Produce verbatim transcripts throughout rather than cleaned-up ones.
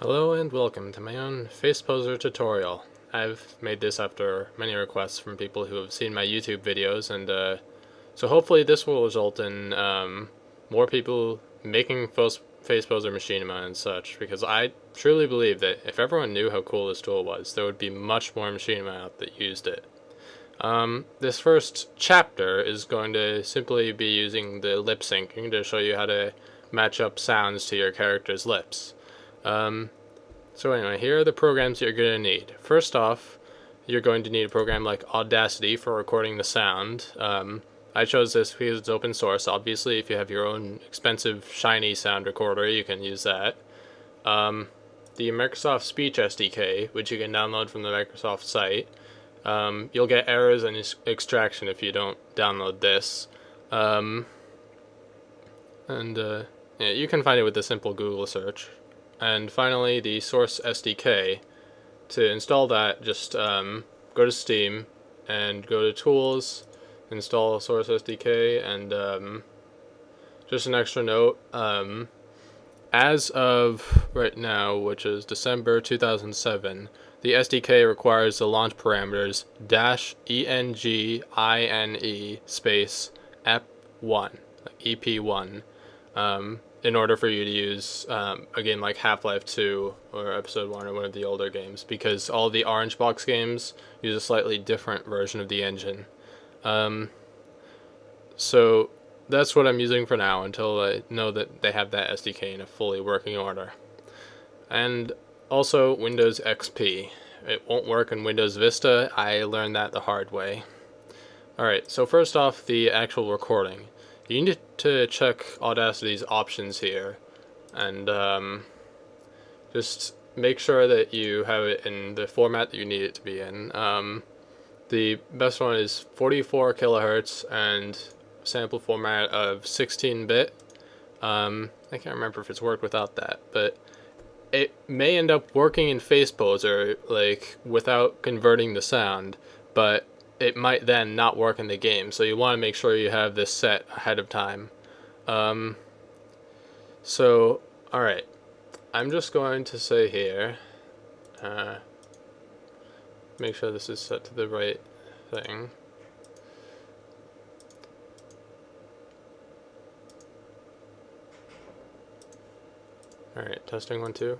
Hello and welcome to my own Face Poser tutorial. I've made this after many requests from people who have seen my YouTube videos, and uh, so hopefully this will result in um, more people making Face Poser machinima and such, because I truly believe that if everyone knew how cool this tool was, there would be much more machinima out that used it. Um, this first chapter is going to simply be using the lip syncing to show you how to match up sounds to your character's lips. Um, so anyway, here are the programs that you're going to need. First off, you're going to need a program like Audacity for recording the sound. Um, I chose this because it's open source. Obviously, if you have your own expensive, shiny sound recorder, you can use that. Um, the Microsoft Speech S D K, which you can download from the Microsoft site. Um, you'll get errors and extraction if you don't download this. Um, and uh, yeah, you can find it with a simple Google search. And finally, the Source S D K. To install that, just um, go to Steam and go to Tools, install Source S D K, and um, just an extra note, um, as of right now, which is December two thousand seven, the S D K requires the launch parameters dash engine space E P one, like E P one. Um, in order for you to use um, a game like Half-Life two or Episode one or one of the older games, because all the Orange Box games use a slightly different version of the engine. Um, so that's what I'm using for now until I know that they have that S D K in a fully working order. And also Windows X P. It won't work in Windows Vista. I learned that the hard way. Alright, so first off, the actual recording. You need to check Audacity's options here, and um, just make sure that you have it in the format that you need it to be in. Um, the best one is forty-four kilohertz and sample format of sixteen bit. Um, I can't remember if it's worked without that, but it may end up working in Face Poser, like without converting the sound, but it might then not work in the game, so you want to make sure you have this set ahead of time. Um, so, alright, I'm just going to say here, uh, make sure this is set to the right thing. Alright, testing one, two.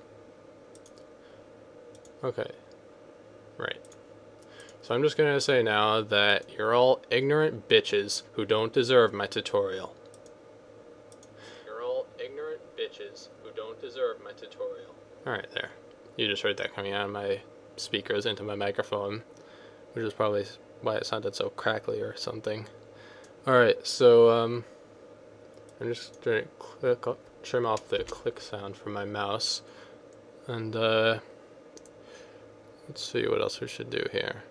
Okay, right. So I'm just going to say now that you're all ignorant bitches who don't deserve my tutorial. You're all ignorant bitches who don't deserve my tutorial. Alright, there. You just heard that coming out of my speakers into my microphone, which is probably why it sounded so crackly or something. Alright, so um, I'm just going to click, trim off the click sound from my mouse. And uh, let's see what else we should do here.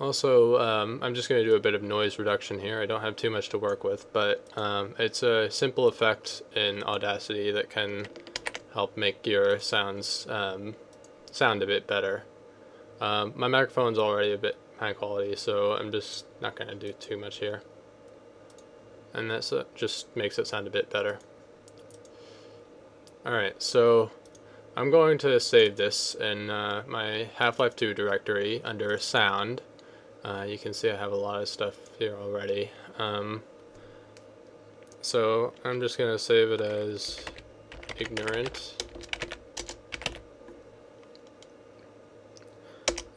Also, um, I'm just going to do a bit of noise reduction here. I don't have too much to work with, but um, it's a simple effect in Audacity that can help make your sounds um, sound a bit better. Um, my microphone's already a bit high quality, so I'm just not going to do too much here. And that's uh, just makes it sound a bit better. Alright, so I'm going to save this in uh, my Half-Life two directory under Sound. Uh, you can see I have a lot of stuff here already. Um, so I'm just going to save it as ignorant.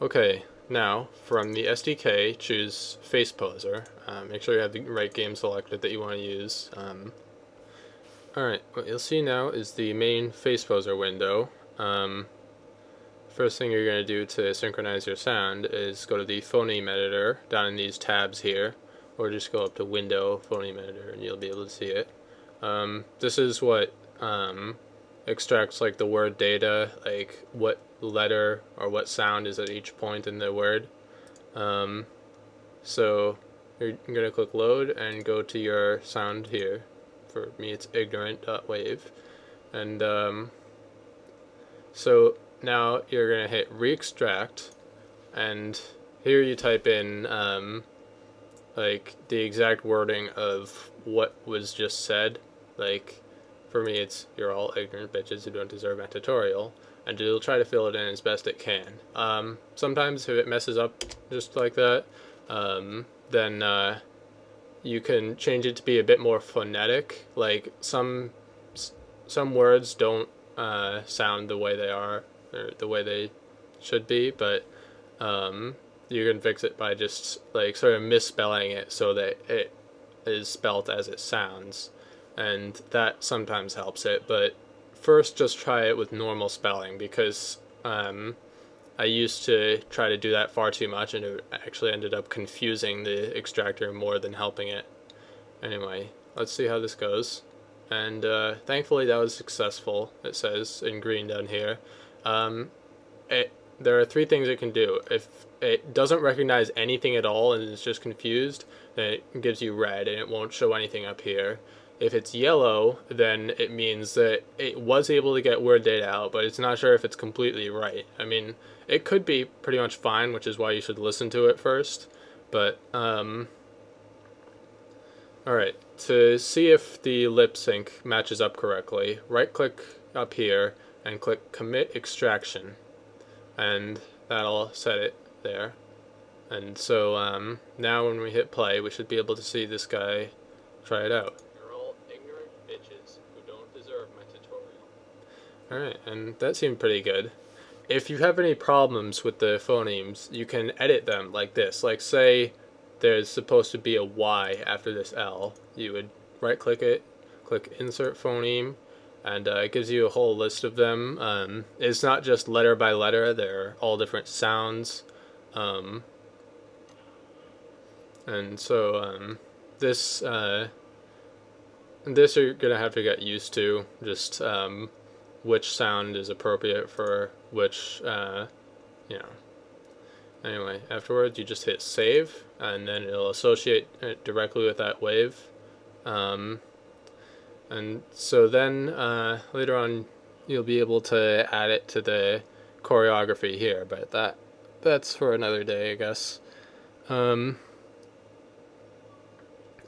Okay, now from the S D K, choose Face Poser. Uh, make sure you have the right game selected that you want to use. Um, Alright, what you'll see now is the main Face Poser window. Um, First thing you're going to do to synchronize your sound is go to the phoneme editor down in these tabs here, or just go up to Window, Phoneme Editor, and you'll be able to see it. Um, this is what um, extracts like the word data, like what letter or what sound is at each point in the word. Um, so you're going to click Load and go to your sound here. For me, it's ignorant.wave, and um, so. Now you're going to hit re-extract, and here you type in um, like the exact wording of what was just said, like For me, it's you're all ignorant bitches who don't deserve my tutorial, and it'll try to fill it in as best it can. Um, sometimes if it messes up just like that, um, then uh, you can change it to be a bit more phonetic. Like some some words don't uh, sound the way they are or the way they should be, but um, you can fix it by just like sort of misspelling it so that it is spelt as it sounds, and that sometimes helps it. But first, just try it with normal spelling, because um, I used to try to do that far too much, and it actually ended up confusing the extractor more than helping it. Anyway, let's see how this goes. And uh, thankfully that was successful, it says in green down here. Um, it, there are three things it can do. If it doesn't recognize anything at all and is just confused, then it gives you red and it won't show anything up here. If it's yellow, then it means that it was able to get word data out, but it's not sure if it's completely right. I mean, it could be pretty much fine, which is why you should listen to it first. But, um... alright, to see if the lip sync matches up correctly, right-click up here and click Commit Extraction. And that'll set it there. And so, um, now when we hit play, we should be able to see this guy try it out. Alright, and that seemed pretty good. If you have any problems with the phonemes, you can edit them like this. Like, say there's supposed to be a Y after this L. You would right-click it, click Insert Phoneme, and uh, it gives you a whole list of them. Um, it's not just letter by letter, they're all different sounds. Um, and so, um, this, uh, this you're gonna have to get used to, just, um... which sound is appropriate for which, uh, you know. Anyway, afterwards you just hit save, and then it'll associate it directly with that wave. Um, and so then uh, later on you'll be able to add it to the choreography here, but that that's for another day, I guess. Um,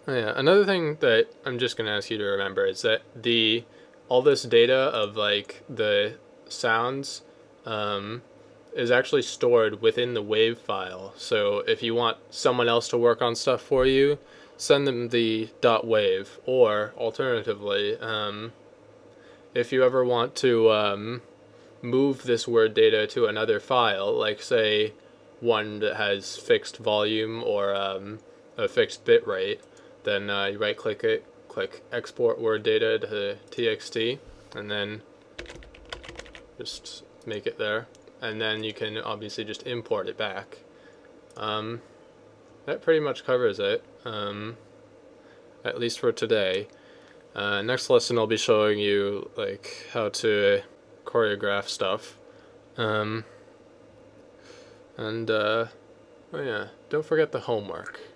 yeah, another thing that I'm just going to ask you to remember is that the all this data of like the sounds um, is actually stored within the wave file. So if you want someone else to work on stuff for you, send them the .wave, or alternatively, um, if you ever want to um, move this word data to another file, like say one that has fixed volume or um, a fixed bit rate, then uh, you right click it, click export word data to T X T, and then just make it there, and then you can obviously just import it back. Um, that pretty much covers it, um, at least for today. Uh, next lesson I'll be showing you like how to choreograph stuff, um, and uh, oh yeah, don't forget the homework.